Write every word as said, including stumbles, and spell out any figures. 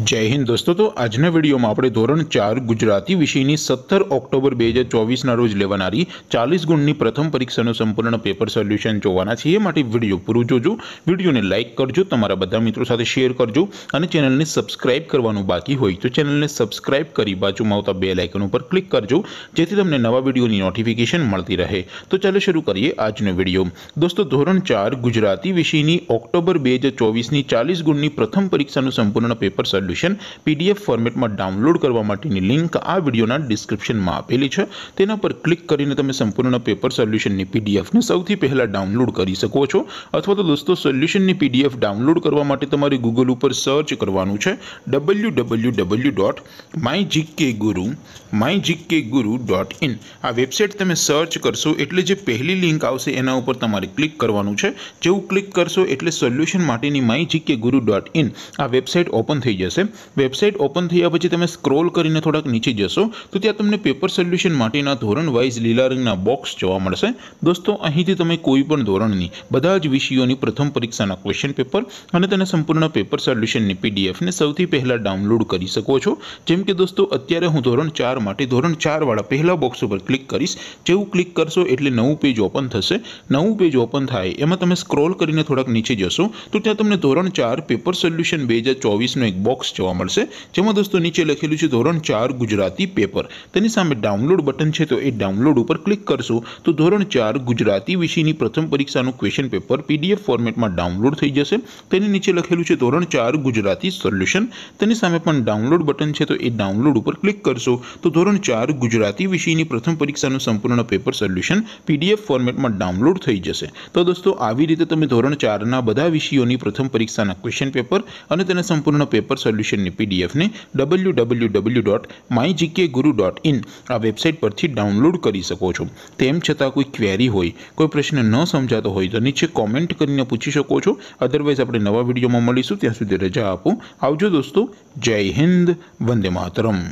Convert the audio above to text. जय हिंद दोस्तों। तो आज वीडियो में आपणे धोरण चार गुजराती विषय की सत्तर ऑक्टोबर दो हज़ार चौबीस ना रोज लेवानारी चालीस गुणनी प्रथम परीक्षा संपूर्ण पेपर सोल्यूशन जोवाना छीए। माटे वीडियो पूरो जोजो, वीडियो ने लाइक करजो, तमारा बधा मित्रों साथे शेर करजो अने चेनल ने सब्सक्राइब करवानुं बाकी होय तो चेनल ने सब्सक्राइब करी बाजुमां आवता बेल आइकन पर क्लिक करजो जेथी तमने नवा वीडियो की नोटिफिकेशन मळती रहे। तो चलो शुरू करिए आजनो वीडियो। दोस्तों धोरण चार गुजराती विषय की ऑक्टोबर दो हज़ार चौबीस की चालीस गुणनी प्रथम परीक्षा संपूर्ण paper solution solution PDF format में डाउनलॉड करवा माटेनी लिंक आ वीडियोना डिस्क्रिप्शन में आपेली छे, तेना पर क्लिक करीने तमे संपूर्ण पेपर सोल्यूशननी पीडीएफ ने सौथी पहला डाउनलॉड करी सको छो। अथवा तो दोस्तों सोल्यूशननी पीडीएफ डाउनलॉड करवा माटे तमारे गूगल पर सर्च करवानुं छे W W W dot my G K guru my G K guru dot in. आ वेबसाइट तमे सर्च करशो एटले जे पहली लिंक आवशे एना उपर तमारे क्लिक करवानुं छे। जेवुं क्लिक करशो एटले solution माटेनी my G K guru dot in आ वेबसाइट ओपन थई जशे। वेबसाइट ओपन थया पछी तमे स्क्रॉल करीने थोड़ाक नीचे जशो तो त्यां तमने पेपर सोल्यूशन माटेना धोरण वाइज लीला रंगना बॉक्स जोवा मळशे। दोस्तों અહીંથી તમે કોઈ પણ ધોરણની બધા જ વિષયોની પ્રથમ પરીક્ષાના ક્વેશ્ચન પેપર અને તેના સંપૂર્ણ પેપર સોલ્યુશનની પીડીએફ ને સૌથી પહેલા ડાઉનલોડ કરી શકો છો। જેમ કે દોસ્તો અત્યારે હું ધોરણ ચાર માટે ધોરણ ચાર વાળા પહેલા બોક્સ ઉપર ક્લિક કરીશ। જેવું ક્લિક કરશો એટલે નવું પેજ ઓપન થશે। નવું પેજ ઓપન થાય એમાં તમે સ્ક્રોલ કરીને થોડાક નીચે જશો તો ત્યાં તમને ધોરણ ચાર પેપર સોલ્યુશન दो हज़ार चौबीस નો એક बॉक्स જોવા મળશે, જેમાં દોસ્તો નીચે લખેલું છે ધોરણ ચાર ગુજરાતી પેપર, તેની સામે ડાઉનલોડ બટન છે તો એ ડાઉનલોડ ઉપર ક્લિક કરશો તો ધોરણ ચાર ગુજરાતી વિષયની પ્રથમ પરીક્ષાનું ક્વેશ્ચન પેપર પીડીએફ ફોર્મેટમાં ડાઉનલોડ થઈ જશે। તેની નીચે લખેલું છે ધોરણ ચાર ગુજરાતી સોલ્યુશન, તેની સામે પણ ડાઉનલોડ બટન છે તો એ ડાઉનલોડ ઉપર ક્લિક કરશો તો ધોરણ ચાર ગુજરાતી વિષયની પ્રથમ પરીક્ષાનું સંપૂર્ણ પેપર સોલ્યુશન પીડીએફ ફોર્મેટમાં ડાઉનલોડ થઈ જશે। તો દોસ્તો આવી રીતે તમે ધોરણ ચાર ના બધા વિષયોની પ્રથમ પરીક્ષાના ક્વેશ્ચન પેપર અને તેના સંપૂર્ણ पेपर सोल्यूशन ने पीडीएफ ने W W W dot my G K guru dot in आ वेबसाइट परथी डाउनलॉड करी सको छो। तेम छतां कोई क्वेरी होय, कोई प्रश्न न समजातो होय तो नीचे कॉमेंट करीने पूछी शको छो। अदरवाइज आपणे नवा विडियोमां मळीशुं, त्यां सुधी रजा आपो। आवजो दोस्तों। जय हिंद, वंदे मातरम।